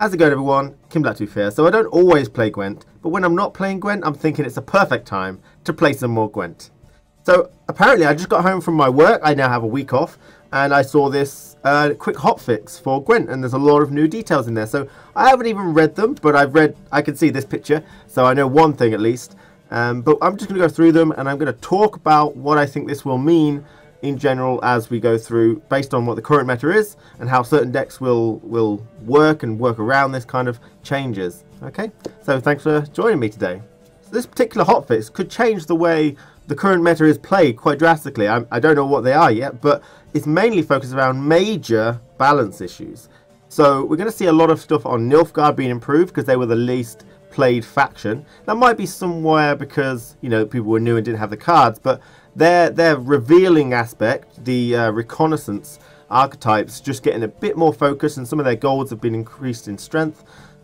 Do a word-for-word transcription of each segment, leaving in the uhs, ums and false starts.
How's it going, everyone? Kim Black two Fear. So I don't always play Gwent, but when I'm not playing Gwent, I'm thinking it's a perfect time to play some more Gwent. So apparently I just got home from my work. I now have a week off, and I saw this uh, quick hotfix for Gwent, and there's a lot of new details in there. So I haven't even read them, but I've read, I can see this picture, so I know one thing at least. Um, but I'm just going to go through them, and I'm going to talk about what I think this will mean in general as we go through, based on what the current meta is and how certain decks will will work and work around this kind of changes. Okay, so thanks for joining me today. So this particular hotfix could change the way the current meta is played quite drastically. I, I don't know what they are yet, but it's mainly focused around major balance issues. So we're going to see a lot of stuff on Nilfgaard being improved because they were the least played faction. That might be somewhere because, you know, people were new and didn't have the cards, but Their, their revealing aspect, the uh, reconnaissance archetypes, just getting a bit more focus, and some of their golds have been increased in strength.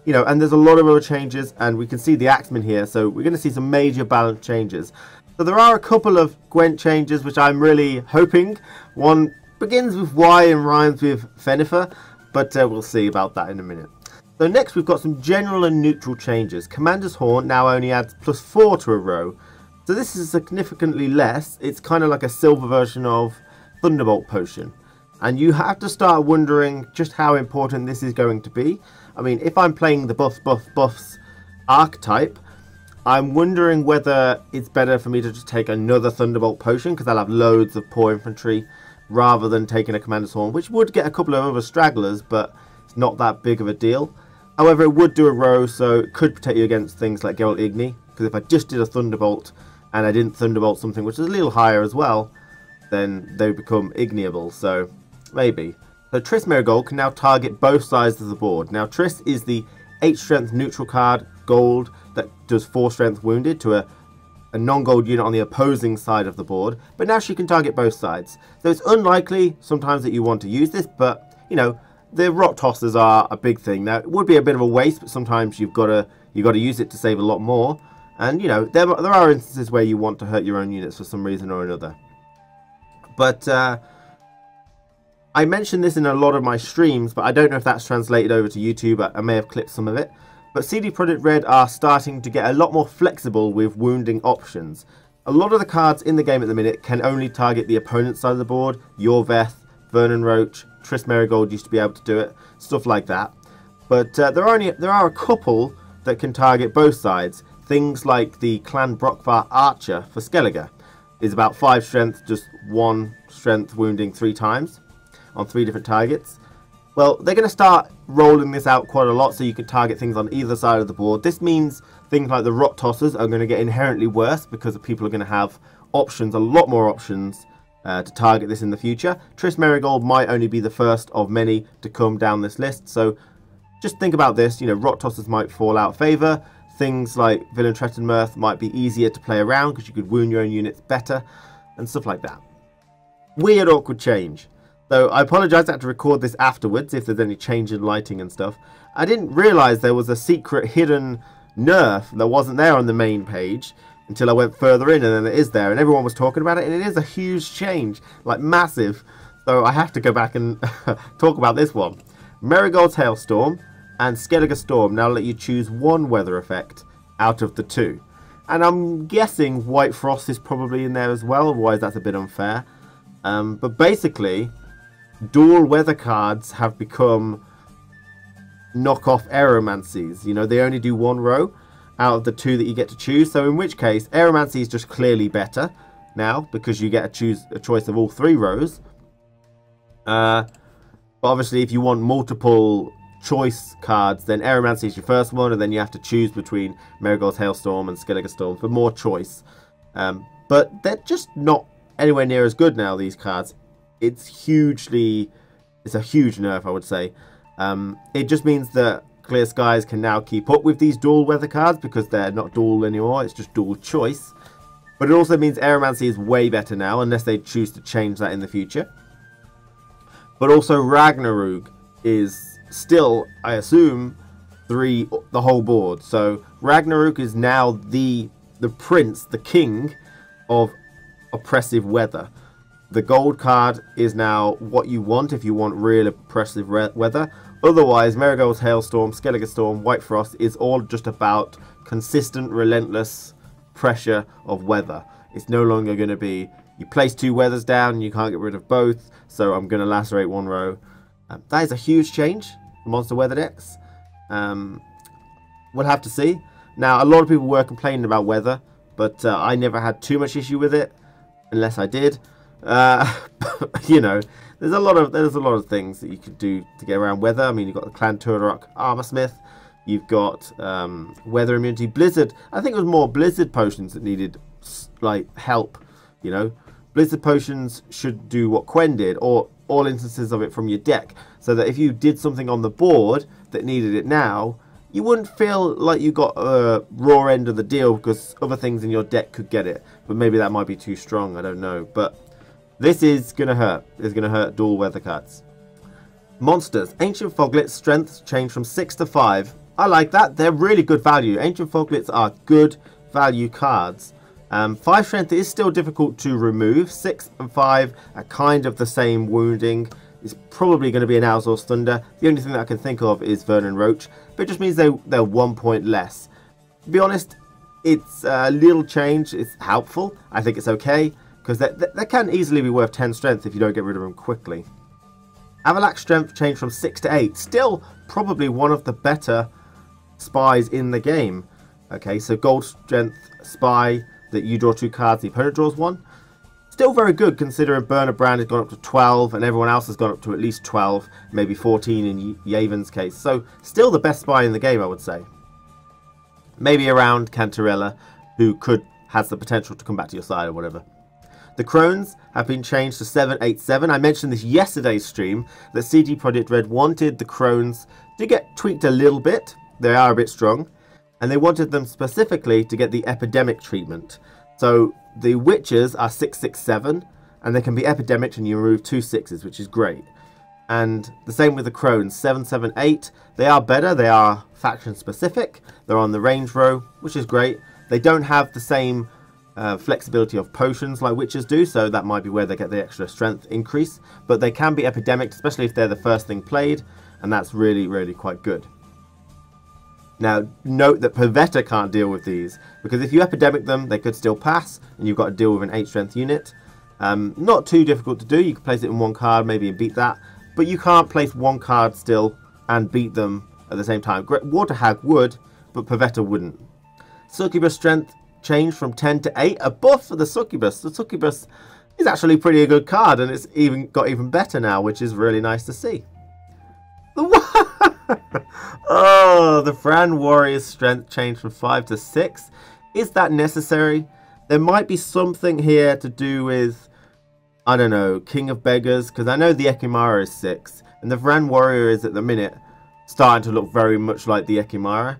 You know, and there's a lot of other changes, and we can see the Axeman here, so we're going to see some major balance changes. So there are a couple of Gwent changes which I'm really hoping. One begins with Y and rhymes with Fenifer, but uh, we'll see about that in a minute. So next we've got some general and neutral changes. Commander's Horn now only adds plus four to a row. So this is significantly less. It's kind of like a silver version of Thunderbolt Potion. And you have to start wondering just how important this is going to be. I mean, if I'm playing the buff, buff, buffs archetype, I'm wondering whether it's better for me to just take another Thunderbolt Potion, because I'll have loads of poor infantry, rather than taking a Commander's Horn, which would get a couple of other stragglers, but it's not that big of a deal. However, it would do a row, so it could protect you against things like Geralt Igni, because if I just did a Thunderbolt, and I didn't Thunderbolt something which is a little higher as well, then they become igniable, so maybe. So Triss Merigold can now target both sides of the board. Now Triss is the eight strength neutral card, gold, that does four strength wounded to a, a non-gold unit on the opposing side of the board, but now she can target both sides. So it's unlikely sometimes that you want to use this, but, you know, the Rock Tossers are a big thing. Now it would be a bit of a waste, but sometimes you've got to, you've got to use it to save a lot more. And, you know, there, there are instances where you want to hurt your own units for some reason or another. But uh, I mentioned this in a lot of my streams, but I don't know if that's translated over to YouTube. I, I may have clipped some of it. But C D Projekt Red are starting to get a lot more flexible with wounding options. A lot of the cards in the game at the minute can only target the opponent's side of the board. Your Veth, Vernon Roach, Triss Merigold used to be able to do it. Stuff like that. But uh, there, are only, there are a couple that can target both sides. Things like the Clan Brockvar Archer for Skellige is about five strength, just one strength wounding three times on three different targets. Well, they're going to start rolling this out quite a lot so you can target things on either side of the board. This means things like the Rock Tossers are going to get inherently worse because people are going to have options, a lot more options uh, to target this in the future. Triss Merigold might only be the first of many to come down this list, so just think about this. You know, Rock Tossers might fall out of favour. Things like Villain Threatened Mirth might be easier to play around because you could wound your own units better and stuff like that. Weird, awkward change. So I apologise, I had to record this afterwards if there's any change in lighting and stuff. I didn't realise there was a secret hidden nerf that wasn't there on the main page until I went further in, and then it is there, and everyone was talking about it, and it is a huge change, like massive. So I have to go back and talk about this one. Marigold's Hailstorm and Skellige Storm now let you choose one weather effect out of the two. And I'm guessing White Frost is probably in there as well, otherwise that's a bit unfair. Um, but basically, dual weather cards have become knockoff Aeromancies. You know, they only do one row out of the two that you get to choose. So in which case, Aeromancy is just clearly better now because you get a, choose, a choice of all three rows. Uh, but obviously, if you want multiple choice cards, then Aeromancy is your first one, and then you have to choose between Marigold's Hailstorm and Skellige Storm for more choice. Um, but they're just not anywhere near as good now, these cards. It's hugely, it's a huge nerf, I would say. Um, it just means that Clear Skies can now keep up with these dual weather cards because they're not dual anymore, it's just dual choice. But it also means Aeromancy is way better now, unless they choose to change that in the future. But also Ragnarok is still, I assume, three the whole board. So Ragnarok is now the the prince, the king of oppressive weather. The gold card is now what you want if you want real oppressive weather. Otherwise, Marigold's Hailstorm, Skellige Storm, White Frost is all just about consistent, relentless pressure of weather. It's no longer going to be, you place two weathers down, you can't get rid of both, so I'm going to lacerate one row. Um, that is a huge change, monster weather decks. Um, we'll have to see. Now, a lot of people were complaining about weather, but uh, I never had too much issue with it, unless I did. Uh, you know, there's a lot of there's a lot of things that you could do to get around weather. I mean, you've got the Cantarella Armorsmith, you've got um, weather immunity, Blizzard. I think it was more Blizzard potions that needed like help. You know, Blizzard potions should do what Quen did, or all instances of it from your deck, so that if you did something on the board that needed it now, you wouldn't feel like you got a raw end of the deal because other things in your deck could get it. But maybe that might be too strong. I don't know, but. This is going to hurt. It's going to hurt dual weather cards. Monsters. Ancient Foglets. Strength changed from six to five. I like that. They're really good value. Ancient Foglets are good value cards. Um, five Strength is still difficult to remove. six and five are kind of the same wounding. It's probably going to be an Alzur's Thunder. The only thing that I can think of is Vernon Roach. But it just means they, they're one point less. To be honest, it's a little change. It's helpful. I think it's okay. Because that that can easily be worth ten strength if you don't get rid of them quickly. Avalak's strength changed from six to eight. Still probably one of the better spies in the game. Okay, so gold strength spy that you draw two cards, the opponent draws one. Still very good considering Burner Brand has gone up to twelve and everyone else has gone up to at least twelve, maybe fourteen in Yavyn's case. So still the best spy in the game, I would say. Maybe around Cantarella, who could has the potential to come back to your side or whatever. The Crones have been changed to seven eight seven. I mentioned this yesterday's stream that C D Projekt Red wanted the Crones to get tweaked a little bit. They are a bit strong. And they wanted them specifically to get the Epidemic treatment. So the Witches are six six seven and they can be Epidemic and you remove two sixes, which is great. And the same with the Crones, seven seven eight. They are better. They are faction specific. They're on the range row, which is great. They don't have the same Uh, flexibility of potions like witches do, so that might be where they get the extra strength increase, but they can be epidemic, especially if they're the first thing played, and that's really really quite good. Now note that Pavetta can't deal with these, because if you epidemic them they could still pass and you've got to deal with an eight strength unit. Um, not too difficult to do. You can place it in one card maybe and beat that, but you can't place one card still and beat them at the same time. Waterhag would, but Pavetta wouldn't. Succubus strength changed from ten to eight, a buff for the Succubus. The Succubus is actually pretty a good card, and it's even got even better now, which is really nice to see. The oh, the Vran Warrior's strength changed from five to six. Is that necessary? There might be something here to do with, I don't know, King of Beggars, because I know the Ekimara is six, and the Vran Warrior is at the minute starting to look very much like the Ekimara.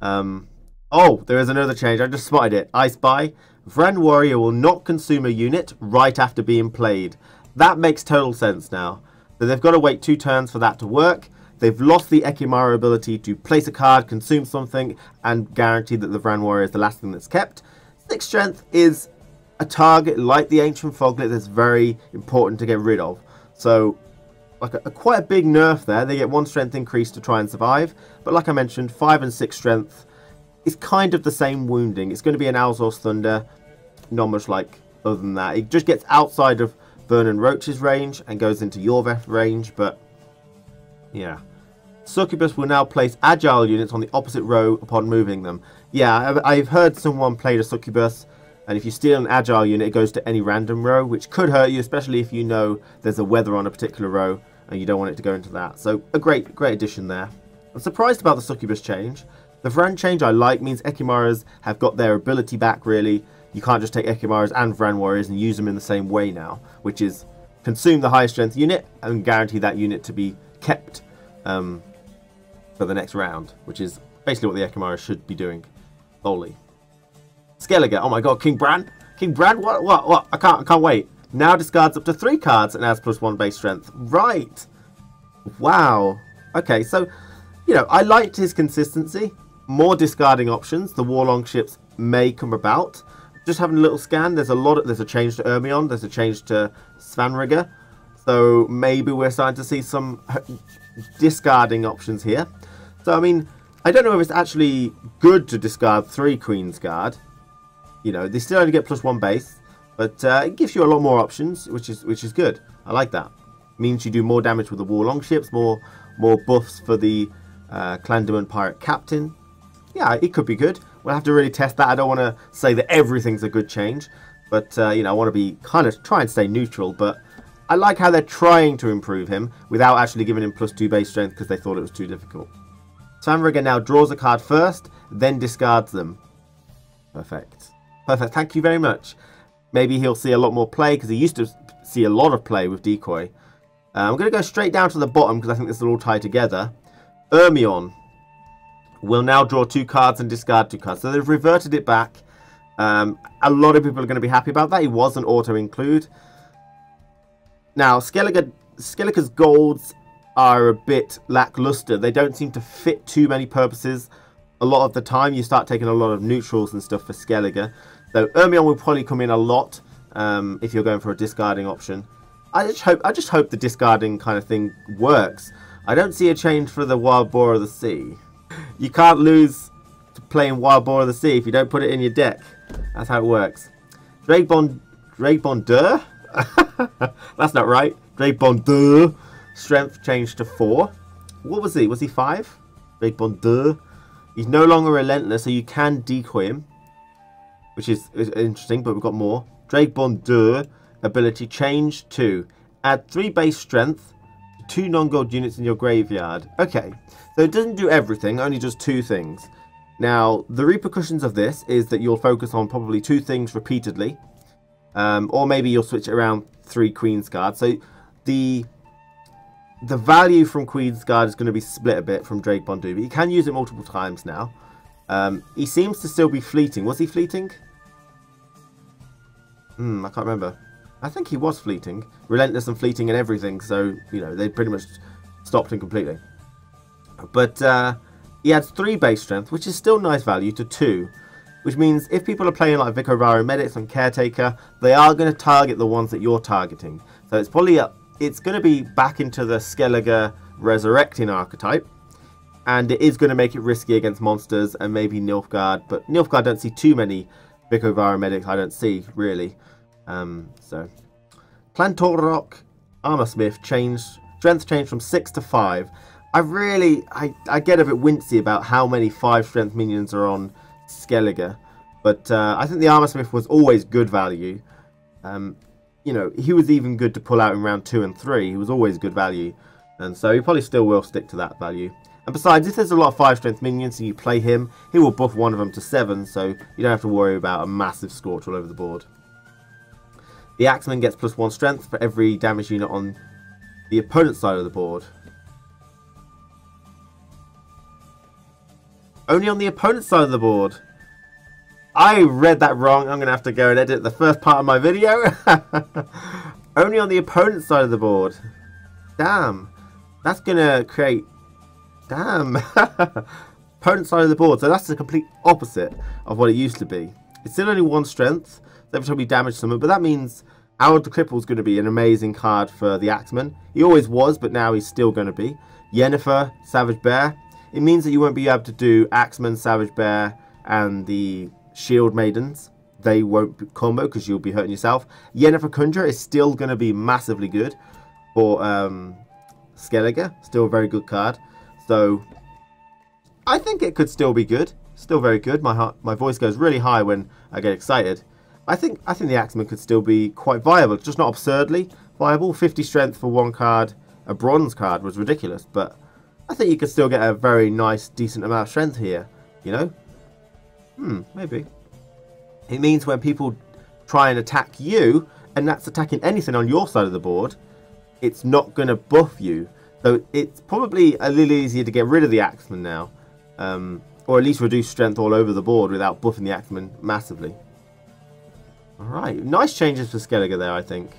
Um... Oh, there is another change. I just spotted it. I spy. Vran Warrior will not consume a unit right after being played. That makes total sense now. So they've got to wait two turns for that to work. They've lost the Ekimara ability to place a card, consume something, and guarantee that the Vran Warrior is the last thing that's kept. Six strength is a target like the Ancient Foglet that's very important to get rid of. So like a, a, quite a big nerf there. They get one strength increase to try and survive. But like I mentioned, five and six strength. It's kind of the same wounding. It's going to be an Alzur's Thunder, not much like other than that. It just gets outside of Vernon Roach's range and goes into Yorveth range, but yeah. Succubus will now place Agile units on the opposite row upon moving them. Yeah, I've heard someone played a Succubus, and if you steal an Agile unit, it goes to any random row, which could hurt you, especially if you know there's a weather on a particular row and you don't want it to go into that. So a great, great addition there. I'm surprised about the Succubus change. The Vran change I like means Ekimaras have got their ability back, really. You can't just take Ekimaras and Vran Warriors and use them in the same way now, which is consume the highest strength unit and guarantee that unit to be kept um, for the next round, which is basically what the Ekimaras should be doing solely. Skellige, oh my god, King Bran? King Bran? What, what, what? I can't, I can't wait. Now discards up to three cards and adds plus one base strength. Right. Wow. Okay, so, you know, I liked his consistency. More discarding options, the Warlong Ships may come about, just having a little scan, there's a lot of, there's a change to Ermion, there's a change to Svanrigger, so maybe we're starting to see some discarding options here. So I mean, I don't know if it's actually good to discard three Queensguard. You know, they still only get plus one base, but uh, it gives you a lot more options, which is which is good. I like that. It means you do more damage with the Warlong Ships, more more buffs for the uh, Clandemon Pirate Captain. Yeah, it could be good. We'll have to really test that. I don't want to say that everything's a good change, but uh, you know, I want to be kind of try and stay neutral. But I like how they're trying to improve him without actually giving him plus two base strength because they thought it was too difficult. Svanrigger now draws a card first, then discards them. Perfect. Perfect. Thank you very much. Maybe he'll see a lot more play because he used to see a lot of play with Decoy. Uh, I'm going to go straight down to the bottom because I think this will all tie together. Ermion will now draw two cards and discard two cards. So they've reverted it back. Um, a lot of people are going to be happy about that. He was an auto-include. Now, Skellige, Skellige's golds are a bit lackluster. They don't seem to fit too many purposes. A lot of the time, you start taking a lot of neutrals and stuff for Skellige. So Ermion will probably come in a lot um, if you're going for a discarding option. I just hope I just hope the discarding kind of thing works. I don't see a change for the Wild Boar of the Sea. You can't lose to playing Wild Boar of the Sea if you don't put it in your deck. That's how it works. Draig Bon Draig Bon-Dhu. That's not right. Draig Bon-Dhu. Strength changed to four. What was he? Was he five? Draig Bon-Dhu. He's no longer relentless, so you can decoy him, which is, is interesting. But we've got more. Draig Bon-Dhu ability change to add three base strength, two non-gold units in your graveyard. Okay, so it doesn't do everything, only does two things. Now the repercussions of this is that you'll focus on probably two things repeatedly, um, or maybe you'll switch around three Queensguard. So the the value from Queensguard is going to be split a bit from Draig Bon-Dhu, but you can use it multiple times now. Um, he seems to still be fleeting. Was he fleeting? Hmm, I can't remember. I think he was fleeting. Relentless and fleeting and everything, so, you know, they pretty much stopped him completely. But uh, he adds three base strength, which is still nice value, to two. Which means if people are playing like Vicovaro Medics and Caretaker, they are going to target the ones that you're targeting. So it's probably a, it's going to be back into the Skellige Resurrecting archetype. And it is going to make it risky against monsters and maybe Nilfgaard. But Nilfgaard, I don't see too many Vicovaro Medics, I don't see, really. Um, so, Plantorok Armorsmith changed, strength changed from six to five. I really, I, I get a bit wincy about how many five strength minions are on Skellige. But uh, I think the Armorsmith was always good value. Um, you know, he was even good to pull out in round two and three. He was always good value. And so he probably still will stick to that value. And besides, if there's a lot of five strength minions and you play him, he will buff one of them to seven. So you don't have to worry about a massive scorch all over the board. The Axeman gets plus one strength for every damage unit on the opponent's side of the board. Only on the opponent's side of the board. I read that wrong. I'm going to have to go and edit the first part of my video. Only on the opponent's side of the board. Damn. That's going to create... Damn. Opponent's side of the board. So that's the complete opposite of what it used to be. It's still only one strength. Every time we damage someone, but that means Howard the Cripple is going to be an amazing card for the Axeman. He always was, but now he's still going to be. Yennefer, Savage Bear. It means that you won't be able to do Axeman, Savage Bear, and the Shield Maidens. They won't combo because you'll be hurting yourself. Yennefer Conjurer is still going to be massively good for um, Skellige. Still a very good card. So I think it could still be good. Still very good. My heart, my voice goes really high when I get excited. I think I think the Axeman could still be quite viable, just not absurdly viable. fifty strength for one card, a bronze card, was ridiculous, but I think you could still get a very nice, decent amount of strength here, you know? Hmm, maybe. It means when people try and attack you, and that's attacking anything on your side of the board, it's not going to buff you. So it's probably a little easier to get rid of the Axeman now, um, or at least reduce strength all over the board without buffing the Axeman massively. Alright, nice changes for Skellige there, I think.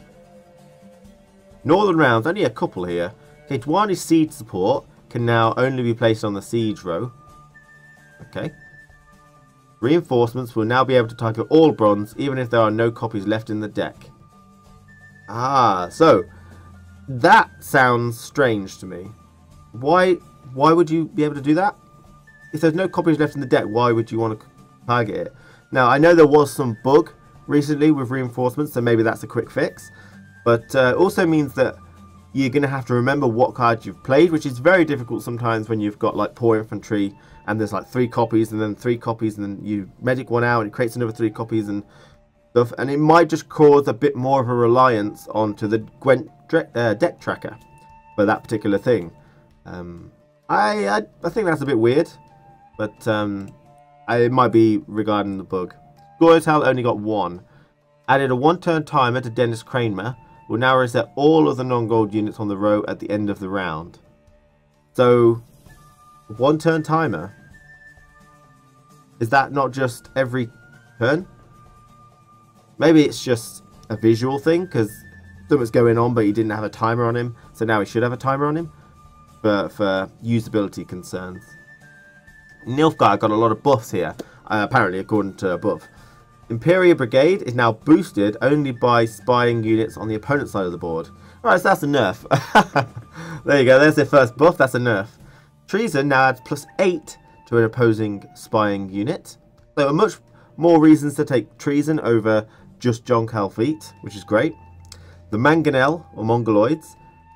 Northern rounds, only a couple here. Okay, Dwani's Siege support can now only be placed on the Siege row. Okay. Reinforcements will now be able to target all bronze, even if there are no copies left in the deck. Ah, so that sounds strange to me. Why, why would you be able to do that? If there's no copies left in the deck, why would you want to target it? Now, I know there was some bug recently with reinforcements, so maybe that's a quick fix. But uh, also means that you're going to have to remember what cards you've played, which is very difficult sometimes when you've got like poor infantry and there's like three copies and then three copies and then you medic one out and it creates another three copies and stuff. And it might just cause a bit more of a reliance onto the Gwent uh, deck tracker for that particular thing. Um, I, I, I think that's a bit weird. But um, it might be regarding the bug. Goyatel only got one. Added a one-turn timer to Dennis Kramer. Will now reset all of the non-gold units on the row at the end of the round. So, one-turn timer. Is that not just every turn? Maybe it's just a visual thing, because something's going on, but he didn't have a timer on him. So now he should have a timer on him. But for usability concerns. Nilfgaard got a lot of buffs here, uh, apparently, according to above. Imperial Brigade is now boosted only by spying units on the opponent's side of the board. Alright, so that's a nerf. There you go, there's their first buff, that's a nerf. Treason now adds plus eight to an opposing spying unit. There are much more reasons to take Treason over just John Calfeet, which is great. The Manganel, or Mongoloids,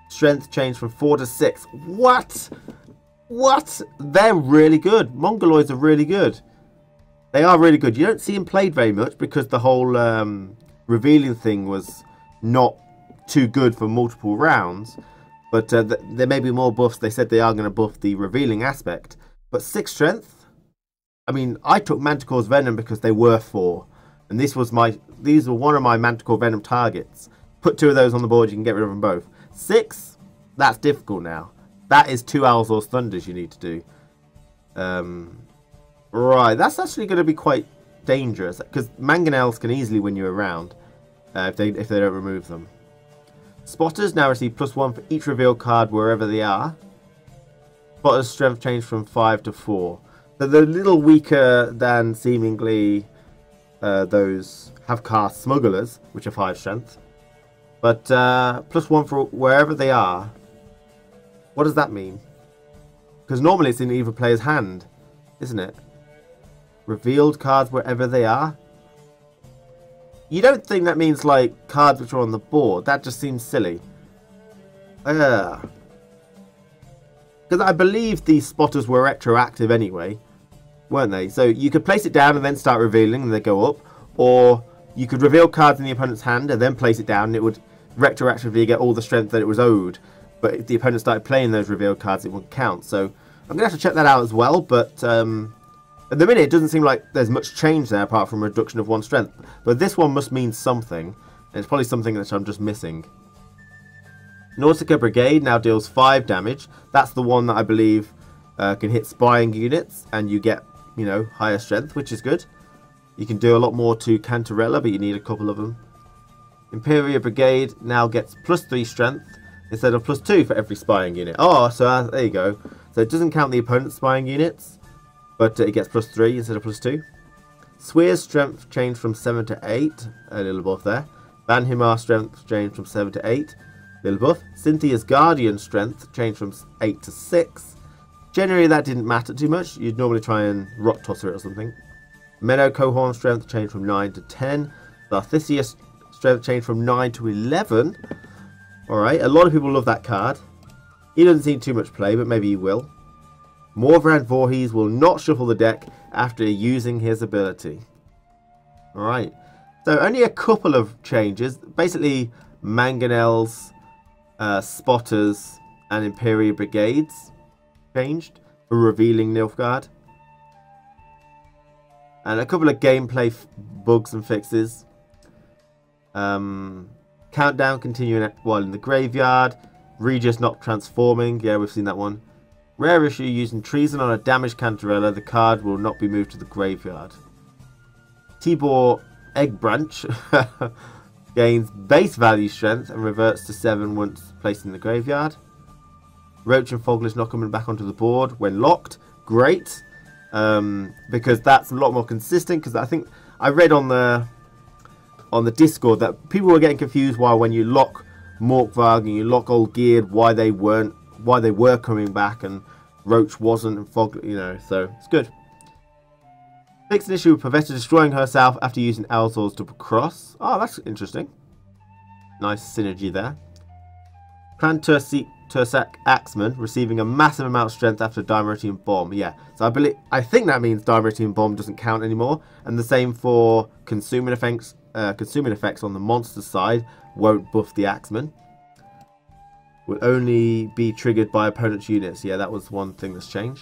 strength changed from four to six. What? What? They're really good. Mongoloids are really good. They are really good. You don't see them played very much because the whole um, revealing thing was not too good for multiple rounds. But uh, th there may be more buffs. They said they are going to buff the revealing aspect. But six strength? I mean, I took Manticore's Venom because they were four. And this was my, these were one of my Manticore Venom targets. Put two of those on the board, you can get rid of them both. Six? That's difficult now. That is two Alzur's Thunders you need to do. Um, right, that's actually going to be quite dangerous. Because Manganels can easily win you a round uh, if, they, if they don't remove them. Spotters now receive plus one for each reveal card wherever they are. Spotters' strength changed from five to four. So they're a little weaker than seemingly uh, those have cast smugglers, which are five strength. But uh, plus one for wherever they are. What does that mean? Because normally it's in either player's hand, isn't it? Revealed cards wherever they are. You don't think that means like cards which are on the board? That just seems silly. Ugh. Because I believe these spotters were retroactive anyway, weren't they? So you could place it down and then start revealing and they go up. Or you could reveal cards in the opponent's hand and then place it down and it would retroactively get all the strength that it was owed. But if the opponent started playing those revealed cards, it wouldn't count. So I'm going to have to check that out as well. But um, at the minute, it doesn't seem like there's much change there apart from a reduction of one strength. But this one must mean something. And it's probably something that I'm just missing. Nautica Brigade now deals five damage. That's the one that I believe uh, can hit spying units. And you get, you know, higher strength, which is good. You can do a lot more to Cantarella, but you need a couple of them. Imperial Brigade now gets plus three strength. Instead of plus two for every spying unit. Oh, so uh, there you go. So it doesn't count the opponent's spying units. But uh, it gets plus three instead of plus two. Swear's strength changed from seven to eight. A little buff there. Van Himar's strength changed from seven to eight. Little buff. Cynthia's Guardian strength changed from eight to six. Generally that didn't matter too much. You'd normally try and rock tosser it or something. Menno Cohorn's strength changed from nine to ten. Tharthisia's strength changed from nine to eleven. Alright, a lot of people love that card. He doesn't see too much play, but maybe he will. Morvan Voorhees will not shuffle the deck after using his ability. Alright, so only a couple of changes. Basically, Manganels, uh, Spotters, and Imperial Brigades changed for revealing Nilfgaard. And a couple of gameplay bugs and fixes. Um... Countdown continuing while in the graveyard. Regis not transforming. Yeah, we've seen that one. Rare issue using Treason on a damaged Cantarella. The card will not be moved to the graveyard. Tibor Eggbranch gains base value strength and reverts to seven once placed in the graveyard. Roach and Foglets not coming back onto the board when locked. Great. um, because that's a lot more consistent. Because I think I read on the on the Discord that people were getting confused why when you lock Morkvarg and you lock Old Geared, why they weren't, why they were coming back and Roach wasn't, and Fog, you know. So it's good. Fixed an issue with Pavetta destroying herself after using Alzur's to cross. Oh, that's interesting. Nice synergy there. Clan Tursak Axeman receiving a massive amount of strength after Dimeridian Bomb. Yeah, so I believe I think that means Dimeridian Bomb doesn't count anymore, and the same for consuming effects. Uh, consuming effects on the monster side won't buff the Axeman. Would only be triggered by opponent's units. Yeah, that was one thing that's changed.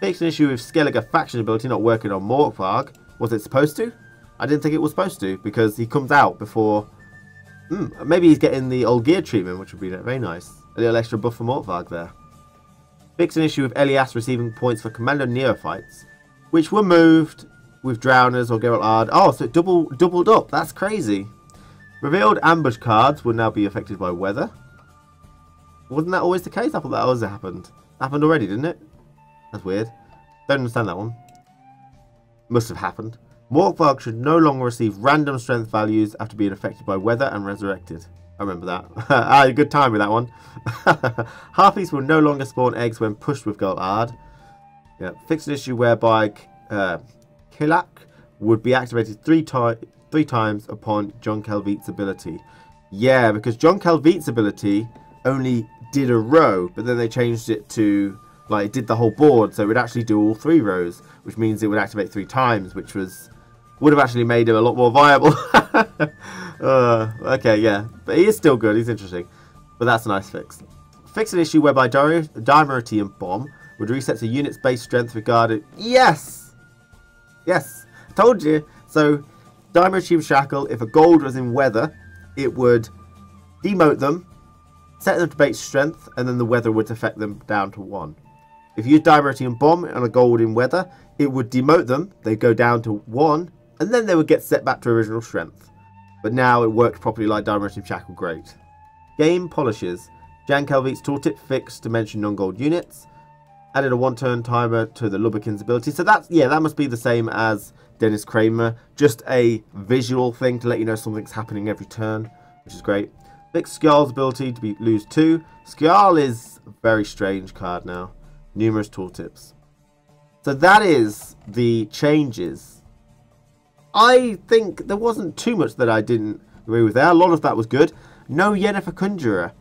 Fixed an issue with Skellige faction ability not working on Morkvarg. Was it supposed to? I didn't think it was supposed to, because he comes out before. Mm, maybe he's getting the Old Gear treatment, which would be very nice. A little extra buff for Morkvarg there. Fixed an issue with Elias receiving points for Commando Neophytes, which were moved with Drowners or Geralt Ard. Oh, so it double, doubled up. That's crazy. Revealed ambush cards will now be affected by weather. Wasn't that always the case? I thought that always happened. Happened already, didn't it? That's weird. Don't understand that one. Must have happened. Morkvarg should no longer receive random strength values after being affected by weather and resurrected. I remember that. I had a good time with that one. Harpies will no longer spawn eggs when pushed with Geralt Ard. Yeah. Fixed an issue whereby uh, Kilak would be activated three, three times upon John Calvite's ability. Yeah, because John Calvite's ability only did a row, but then they changed it to... Like, it did the whole board, so it would actually do all three rows, which means it would activate three times, which was... would have actually made him a lot more viable. uh, okay, yeah. But he is still good. He's interesting. But that's a nice fix. Fix an issue whereby Dimeridian Bomb would reset to unit's base strength regarded... Yes! Yes! I told you! So, Dimeridian Shackle, if a gold was in weather, it would demote them, set them to base strength, and then the weather would affect them down to one. If you use Dimeridian Bomb on a gold in weather, it would demote them, they go down to one, and then they would get set back to original strength. But now it worked properly like Dimeridian Shackle, great. Game polishes. Jan Calvite's tooltip fixed to mention non-gold units. Added a one-turn timer to the Lubberkin's ability. So that's, yeah, that must be the same as Dennis Kramer. Just a visual thing to let you know something's happening every turn, which is great. Fixed Skarl's ability to be, lose two. Skarl is a very strange card now. Numerous tooltips. So that is the changes. I think there wasn't too much that I didn't agree with there. A lot of that was good. No Yennefer Conjurer.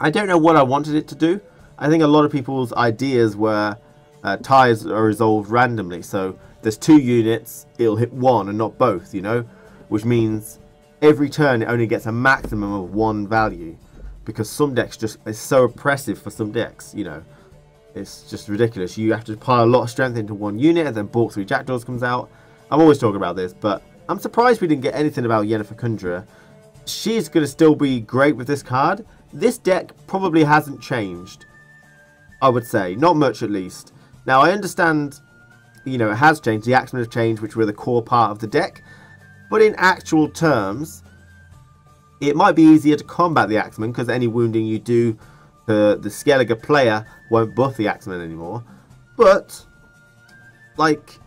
I don't know what I wanted it to do. I think a lot of people's ideas were uh, ties are resolved randomly. So there's two units, it'll hit one and not both, you know? Which means every turn it only gets a maximum of one value. Because some decks just is so oppressive for some decks, you know. It's just ridiculous. You have to pile a lot of strength into one unit, and then Bork three Jackdaws comes out. I'm always talking about this, but I'm surprised we didn't get anything about Yennefer Conjurer. She's going to still be great with this card. This deck probably hasn't changed, I would say. Not much, at least. Now, I understand, you know, it has changed. The Axemen have changed, which were the core part of the deck. But in actual terms, it might be easier to combat the Axemen, because any wounding you do... The, the Skellige player won't buff the Axeman anymore. But, like,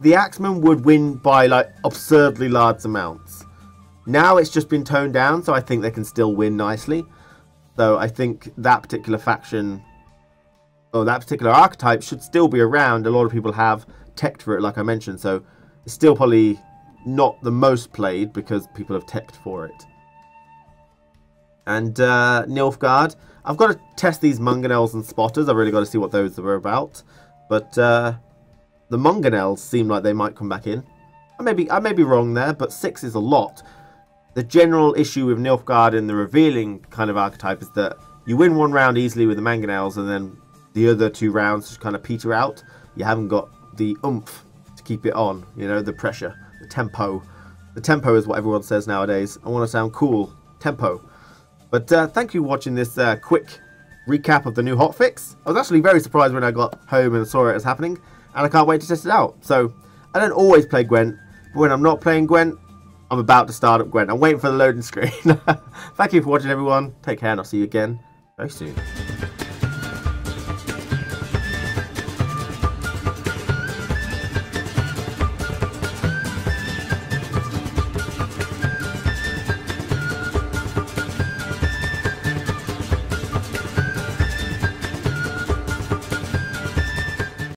the Axeman would win by, like, absurdly large amounts. Now it's just been toned down, so I think they can still win nicely. So I think that particular faction, or that particular archetype, should still be around. A lot of people have teched for it, like I mentioned. So it's still probably not the most played, because people have teched for it. And uh, Nilfgaard. I've got to test these Manganels and Spotters. I've really got to see what those were about. But uh, the Manganels seem like they might come back in. I may be, I may be wrong there, but six is a lot. The general issue with Nilfgaard and the revealing kind of archetype is that you win one round easily with the Manganels, and then the other two rounds just kind of peter out. You haven't got the oomph to keep it on. You know, the pressure, the tempo. The tempo is what everyone says nowadays. I want to sound cool. Tempo. But uh, thank you for watching this uh, quick recap of the new hotfix. I was actually very surprised when I got home and saw it as happening, and I can't wait to test it out. So, I don't always play Gwent, but when I'm not playing Gwent, I'm about to start up Gwent. I'm waiting for the loading screen. Thank you for watching, everyone. Take care, and I'll see you again very soon.